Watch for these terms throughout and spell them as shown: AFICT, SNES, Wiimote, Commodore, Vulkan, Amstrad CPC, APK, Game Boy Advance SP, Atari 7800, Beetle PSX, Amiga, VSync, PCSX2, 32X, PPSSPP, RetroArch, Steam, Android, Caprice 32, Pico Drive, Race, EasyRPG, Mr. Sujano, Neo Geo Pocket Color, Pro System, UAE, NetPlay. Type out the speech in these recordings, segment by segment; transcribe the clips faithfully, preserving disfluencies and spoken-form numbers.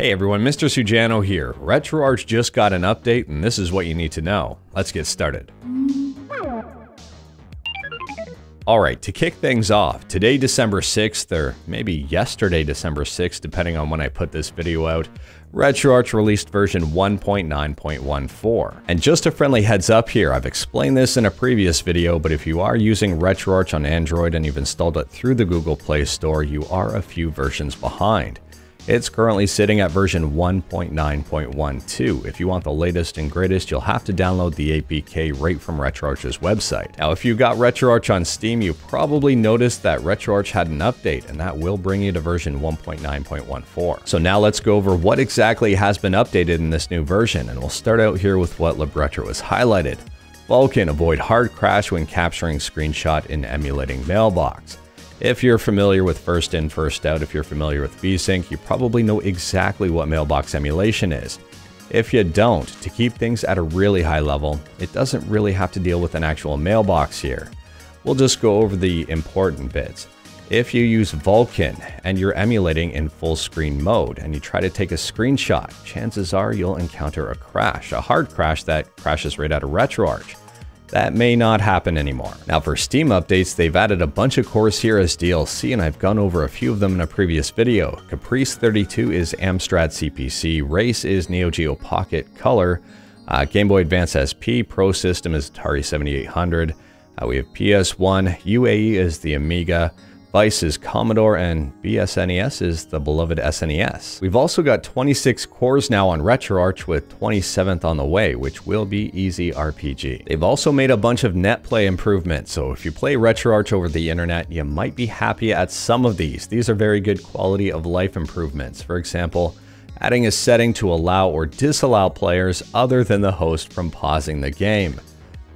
Hey everyone, Mister Sujano here. RetroArch just got an update and this is what you need to know. Let's get started. Alright, to kick things off, today December sixth, or maybe yesterday December sixth, depending on when I put this video out, RetroArch released version one point nine point one four. And just a friendly heads up here, I've explained this in a previous video, but if you are using RetroArch on Android and you've installed it through the Google Play Store, you are a few versions behind. It's currently sitting at version one point nine point one two. If you want the latest and greatest, you'll have to download the A P K right from RetroArch's website. Now, if you got RetroArch on Steam, you probably noticed that RetroArch had an update, and that will bring you to version one point nine point one four. So now let's go over what exactly has been updated in this new version, and we'll start out here with what Libretto has highlighted. Vulkan, avoid hard crash when capturing screenshot in emulating mailbox. If you're familiar with first in, first out, if you're familiar with VSync, you probably know exactly what mailbox emulation is. If you don't, to keep things at a really high level, it doesn't really have to deal with an actual mailbox here. We'll just go over the important bits. If you use Vulkan and you're emulating in full screen mode and you try to take a screenshot, chances are you'll encounter a crash, a hard crash that crashes right out of RetroArch. That may not happen anymore. Now for Steam updates, they've added a bunch of cores here as D L C, and I've gone over a few of them in a previous video. Caprice thirty-two is Amstrad C P C, Race is Neo Geo Pocket Color, uh, Game Boy Advance S P, Pro System is Atari seventy-eight hundred, uh, we have P S one, U A E is the Amiga, Vice is Commodore, and B S N E S is the beloved S N E S. We've also got twenty-six cores now on RetroArch, with twenty-seventh on the way, which will be EasyRPG. They've also made a bunch of NetPlay improvements, so if you play RetroArch over the internet, you might be happy at some of these. These are very good quality of life improvements. For example, adding a setting to allow or disallow players other than the host from pausing the game.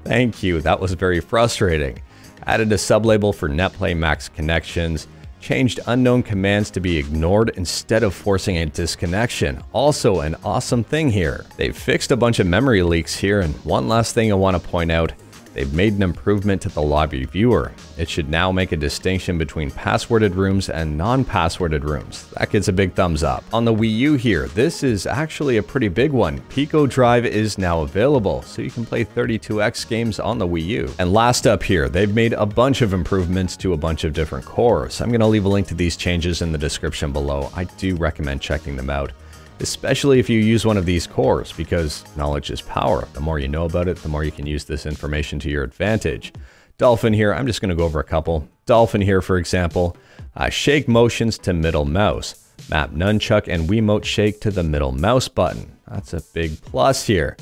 Thank you, that was very frustrating. Added a sublabel for NetPlay Max connections, changed unknown commands to be ignored instead of forcing a disconnection. Also an awesome thing here. They've fixed a bunch of memory leaks here, and one last thing I want to point out, they've made an improvement to the lobby viewer. It should now make a distinction between passworded rooms and non-passworded rooms. That gets a big thumbs up. On the Wii U here, this is actually a pretty big one. Pico Drive is now available, so you can play thirty-two X games on the Wii U. And last up here, they've made a bunch of improvements to a bunch of different cores. I'm gonna leave a link to these changes in the description below. I do recommend checking them out, especially if you use one of these cores, because knowledge is power. The more you know about it, the more you can use this information to your advantage. Dolphin here, I'm just gonna go over a couple. Dolphin here, for example, uh, shake motions to middle mouse, map nunchuck and Wiimote shake to the middle mouse button. That's a big plus here.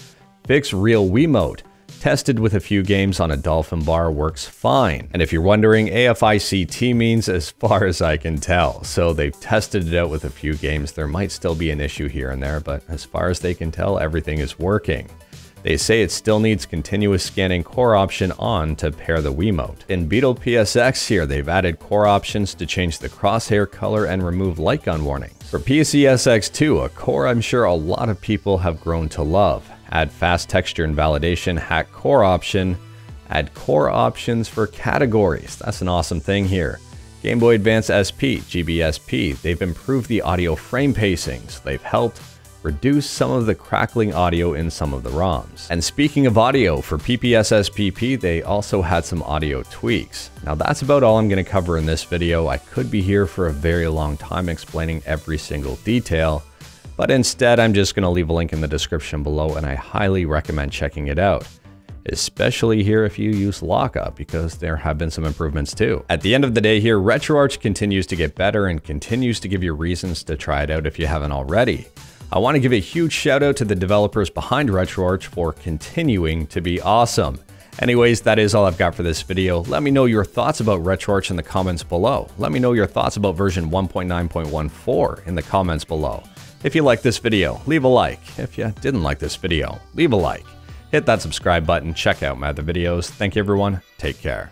Fix real Wiimote. Tested with a few games on a Dolphin Bar, works fine. And if you're wondering, AFICT means as far as I can tell. So they've tested it out with a few games. There might still be an issue here and there, but as far as they can tell, everything is working. They say it still needs continuous scanning core option on to pair the Wiimote. In Beetle P S X here, they've added core options to change the crosshair color and remove light gun warnings. For P C S X two, a core I'm sure a lot of people have grown to love. Add fast texture and validation, hack core option, add core options for categories. That's an awesome thing here. Game Boy Advance S P, G B S P, they've improved the audio frame pacing, so they've helped reduce some of the crackling audio in some of the ROMs. And speaking of audio, for P P S S P P, they also had some audio tweaks. Now that's about all I'm gonna cover in this video. I could be here for a very long time explaining every single detail, but instead, I'm just gonna leave a link in the description below, and I highly recommend checking it out, especially here if you use Lockup, because there have been some improvements too. At the end of the day here, RetroArch continues to get better and continues to give you reasons to try it out if you haven't already. I wanna give a huge shout out to the developers behind RetroArch for continuing to be awesome. Anyways, that is all I've got for this video. Let me know your thoughts about RetroArch in the comments below. Let me know your thoughts about version one point nine point one four in the comments below. If you liked this video, leave a like. If you didn't like this video, leave a like. Hit that subscribe button, check out my other videos. Thank you everyone, take care.